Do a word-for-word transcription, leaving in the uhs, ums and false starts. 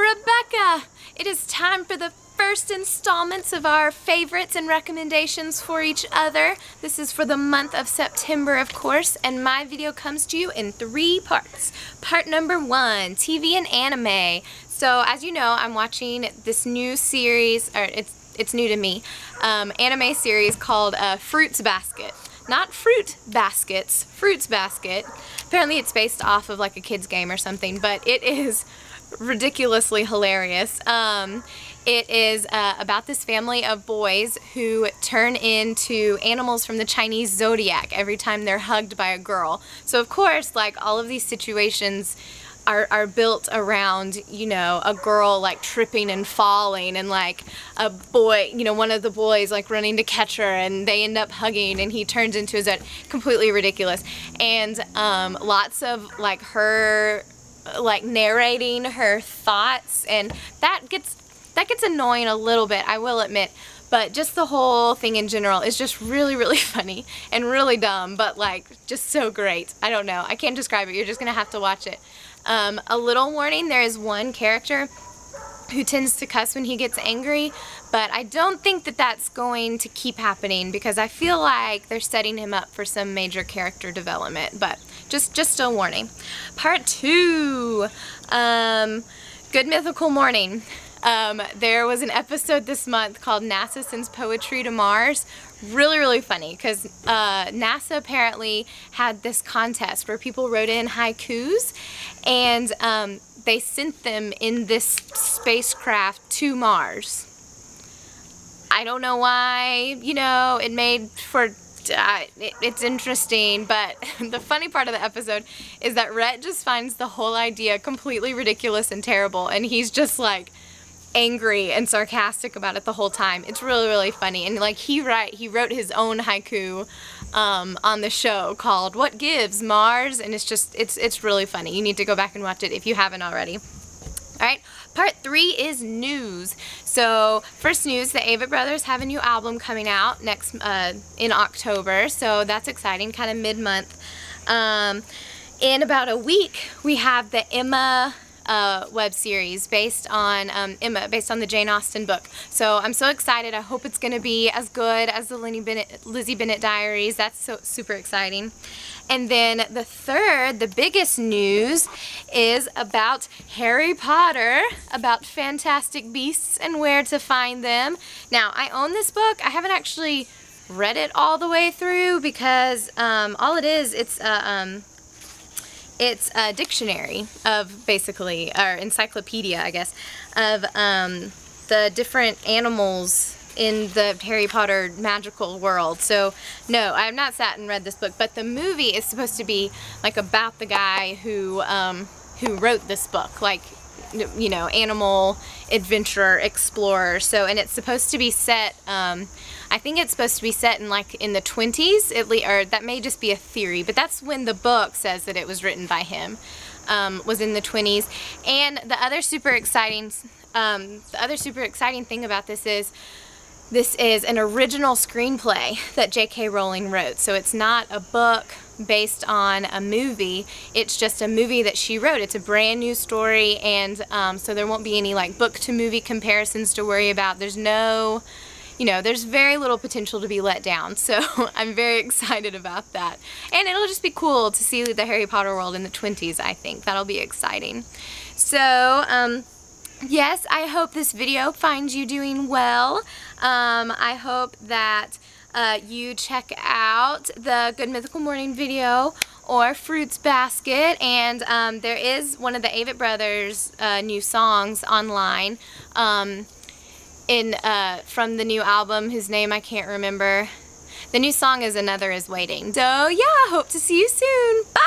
Rebecca, it is time for the first installments of our favorites and recommendations for each other. This is for the month of September, of course, and my video comes to you in three parts. Part number one, T V and anime. So as you know, I'm watching this new series, or it's, it's new to me, um, anime series called uh, Fruits Basket. Not Fruit Baskets, Fruits Basket. Apparently it's based off of like a kid's game or something, but it is ridiculously hilarious. Um, it is uh, about this family of boys who turn into animals from the Chinese zodiac every time they're hugged by a girl. So of course, like, all of these situations Are, are built around, you know, a girl like tripping and falling, and like a boy, you know, one of the boys like running to catch her, and they end up hugging and he turns into his own. Completely ridiculous. And um, lots of like her like narrating her thoughts, and that gets that gets annoying a little bit, I will admit. But just the whole thing in general is just really, really funny and really dumb, but like just so great. I don't know. I can't describe it. You're just gonna have to watch it. Um, a little warning, there is one character who tends to cuss when he gets angry, but I don't think that that's going to keep happening because I feel like they're setting him up for some major character development, but just, just a warning. Part two, um, Good Mythical Morning. Um, there was an episode this month called NASA Sends Poetry to Mars. Really, really funny, because uh, NASA apparently had this contest where people wrote in haikus, and um, they sent them in this spacecraft to Mars. I don't know why, you know, it made for... Uh, it, it's interesting, but the funny part of the episode is that Rhett just finds the whole idea completely ridiculous and terrible, and he's just like... angry and sarcastic about it the whole time. It's really, really funny. And like he write he wrote his own haiku um, on the show called What Gives Mars, and it's just it's it's really funny. You need to go back and watch it if you haven't already. All right, part three is news. So first news, the Avett Brothers have a new album coming out next uh, in October, so that's exciting, kind of mid-month. Um, in about a week, we have the Emma Uh, web series based on um, Emma, based on the Jane Austen book. So I'm so excited. I hope it's going to be as good as the Lizzie Bennett Diaries. That's so super exciting. And then the third, the biggest news is about Harry Potter, about Fantastic Beasts and Where to Find Them. Now, I own this book. I haven't actually read it all the way through because um, all it is, it's a... Uh, um, It's a dictionary of basically, or encyclopedia, I guess, of um, the different animals in the Harry Potter magical world. So no, I have not sat and read this book, but the movie is supposed to be like about the guy who um, who wrote this book, like, you know, animal adventurer, explorer. So, and it's supposed to be set. Um, I think it's supposed to be set in like in the twenties, at least, or that may just be a theory, but that's when the book says that it was written by him, um, was in the twenties. And the other super exciting, um, the other super exciting thing about this is, this is an original screenplay that J K Rowling wrote. So it's not a book based on a movie, it's just a movie that she wrote. It's a brand new story, and um, so there won't be any like book to movie comparisons to worry about. There's no... you know, there's very little potential to be let down, so I'm very excited about that. And it'll just be cool to see the Harry Potter world in the twenties, I think. That'll be exciting. So, um, yes, I hope this video finds you doing well. Um, I hope that uh, you check out the Good Mythical Morning video or Fruits Basket, and um, there is one of the Avett Brothers uh, new songs online. Um, In, uh, from the new album, whose name I can't remember. The new song is Another Is Waiting. So yeah, hope to see you soon. Bye!